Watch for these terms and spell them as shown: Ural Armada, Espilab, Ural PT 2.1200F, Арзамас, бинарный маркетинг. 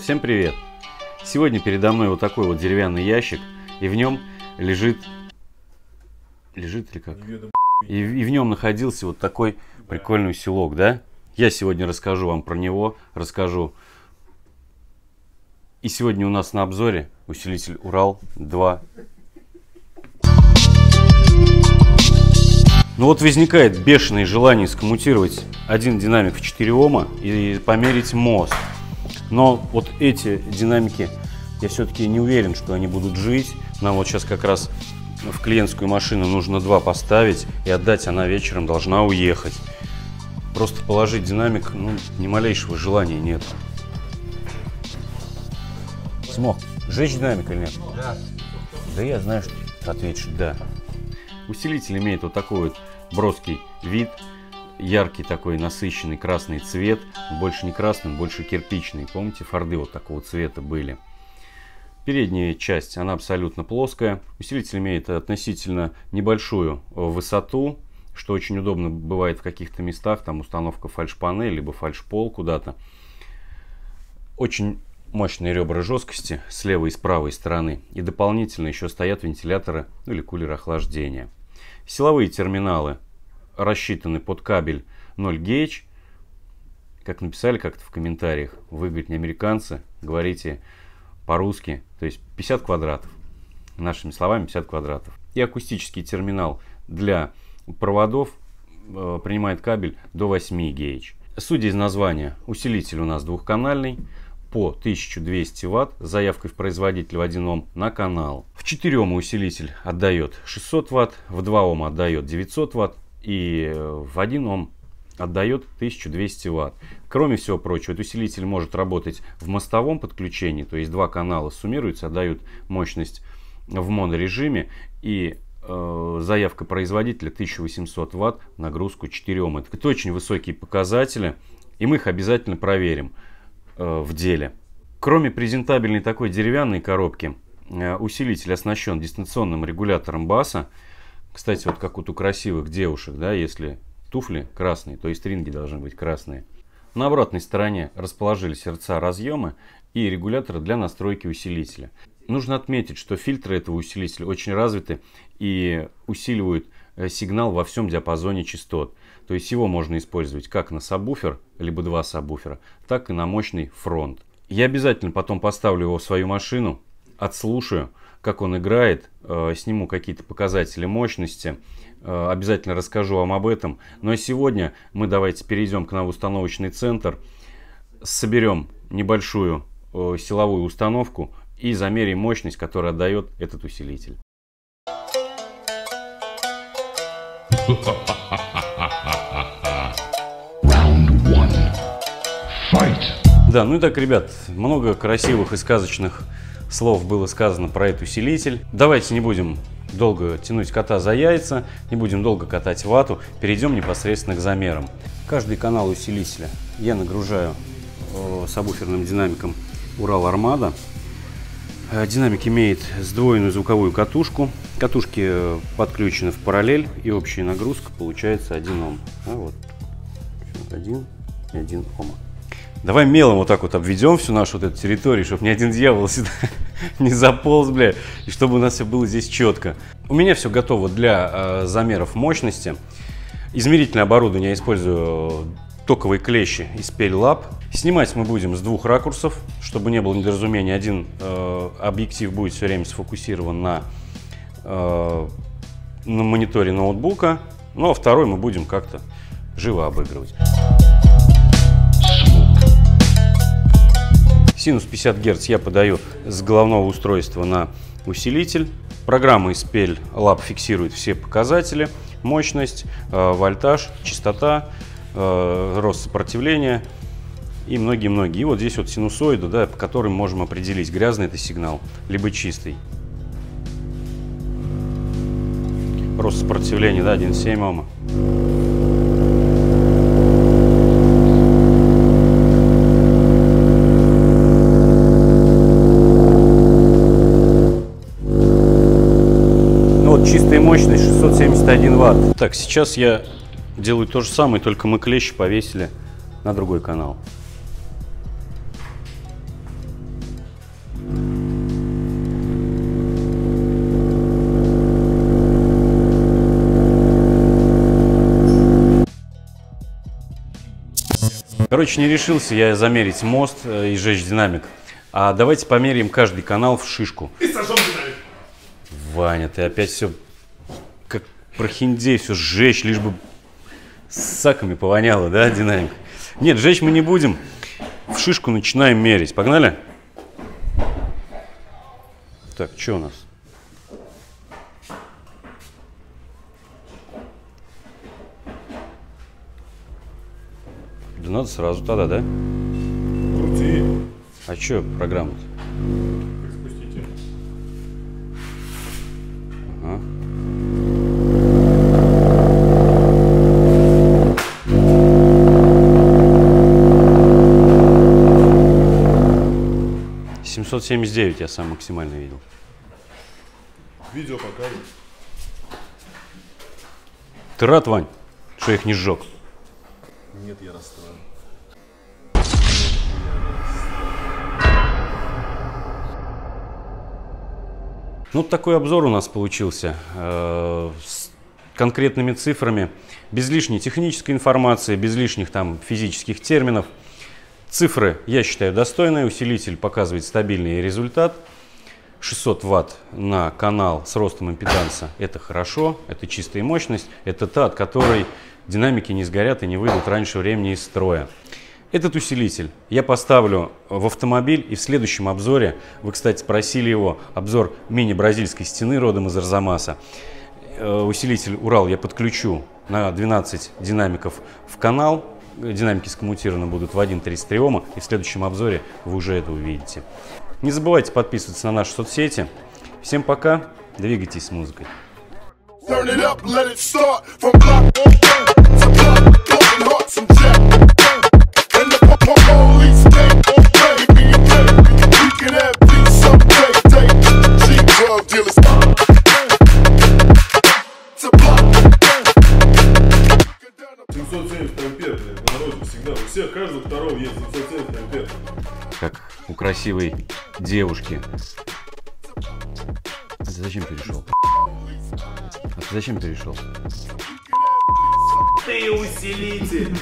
Всем привет! Сегодня передо мной вот такой вот деревянный ящик, и в нем лежит, и в нем находился вот такой прикольный усилок, да? Я сегодня расскажу вам про него, И сегодня у нас на обзоре усилитель Ural 2. Ну вот возникает бешеное желание скоммутировать один динамик в 4 Ома и померить мост. Но вот эти динамики, я все-таки не уверен, что они будут жить. Нам вот сейчас как раз в клиентскую машину нужно 2 поставить и отдать, она вечером должна уехать. Просто положить динамик, ну, ни малейшего желания нет. Смог сжечь динамик или нет? Да. Да я знаю, что ты ответишь да. Усилитель имеет вот такой вот броский вид. Яркий такой насыщенный красный цвет, больше не красный, больше кирпичный. Помните, форды вот такого цвета были. Передняя часть, она абсолютно плоская. Усилитель имеет относительно небольшую высоту, что очень удобно бывает в каких-то местах, там установка фальшпанели, либо фальшпол куда-то. Очень мощные ребра жесткости с левой и с правой стороны. И дополнительно еще стоят вентиляторы, ну, или кулер охлаждения. Силовые терминалы рассчитаны под кабель 0 гейдж, как написали как-то в комментариях, вы, говорит, не американцы, говорите по-русски, то есть 50 квадратов, нашими словами 50 квадратов. И акустический терминал для проводов принимает кабель до 8 гейдж. Судя из названия, усилитель у нас двухканальный, по 1200 Вт, с заявкой в производитель в 1 Ом на канал. В 4 Ома усилитель отдает 600 Вт, в 2 Ома отдает 900 Вт, и в 1 Ом отдает 1200 Вт. Кроме всего прочего, этот усилитель может работать в мостовом подключении, то есть 2 канала суммируются, отдают мощность в монорежиме, и заявка производителя 1800 Вт, нагрузку 4 Ом. Это очень высокие показатели, и мы их обязательно проверим в деле. Кроме презентабельной такой деревянной коробки, усилитель оснащен дистанционным регулятором баса. Кстати, вот как вот у красивых девушек, да, если туфли красные, то и стринги должны быть красные. На обратной стороне расположились сердца разъема и регуляторы для настройки усилителя. Нужно отметить, что фильтры этого усилителя очень развиты и усиливают сигнал во всем диапазоне частот. То есть его можно использовать как на сабвуфер, либо 2 сабвуфера, так и на мощный фронт. Я обязательно потом поставлю его в свою машину, отслушаю, как он играет, сниму какие-то показатели мощности, обязательно расскажу вам об этом. Но сегодня мы давайте перейдем к нам в установочный центр, соберем небольшую силовую установку и замерим мощность, которую отдает этот усилитель. Да, ну и так, ребят, много красивых и сказочных слов было сказано про этот усилитель. Давайте не будем долго тянуть кота за яйца, не будем долго катать вату, перейдем непосредственно к замерам. Каждый канал усилителя я нагружаю сабвуферным динамиком Ural Armada. Динамик имеет сдвоенную звуковую катушку. Катушки подключены в параллель, и общая нагрузка получается 1 Ом. А вот 1 и 1 Ома. Давай мелом вот так вот обведем всю нашу вот эту территорию, чтобы ни один дьявол сюда не заполз, бля, и чтобы у нас все было здесь четко. У меня все готово для замеров мощности. Измерительное оборудование я использую токовые клещи из Espilab. Снимать мы будем с 2 ракурсов, чтобы не было недоразумений. Один объектив будет все время сфокусирован на мониторе ноутбука, ну а второй мы будем как-то живо обыгрывать. Синус 50 Гц я подаю с головного устройства на усилитель. Программа Espilab фиксирует все показатели: мощность, вольтаж, частота, рост сопротивления и многие-многие. И вот здесь вот синусоида, да, по которым можем определить, грязный это сигнал, либо чистый. Рост сопротивления, да, 1,7 Ома. Ну вот чистая мощность 671 Вт. Так, сейчас я делаю то же самое, только мы клещи повесили на другой канал. Короче, не решился я замерить мост и сжечь динамик. А давайте померяем каждый канал в шишку. И сожжем динамик. Ваня, ты опять все как прохиндей, все сжечь, лишь бы с саками повоняло, да, динамик? Нет, сжечь мы не будем. В шишку начинаем мерить. Погнали? Так, что у нас? Да надо сразу тогда, да? Крути. А что программа-то? Как спустите. Ага. — 779 я сам максимально видел. — Видео показывает. — Ты рад, Вань, что я их не сжег? Нет, я расстроен. Ну, такой обзор у нас получился с конкретными цифрами, без лишней технической информации, без лишних там физических терминов. Цифры, я считаю, достойные. Усилитель показывает стабильный результат. 600 Вт на канал с ростом импеданса – это хорошо, это чистая мощность, это та, от которой динамики не сгорят и не выйдут раньше времени из строя. Этот усилитель я поставлю в автомобиль, и в следующем обзоре, вы, кстати, просили его, обзор мини-бразильской стены родом из Арзамаса. Усилитель Урал я подключу на 12 динамиков в канал. Динамики скоммутированы будут в 1,33 Ома, и в следующем обзоре вы уже это увидите. Не забывайте подписываться на наши соцсети. Всем пока, двигайтесь с музыкой. Как у красивой девушки. А ты зачем перешел? А ты зачем перешел? Ты усилитель!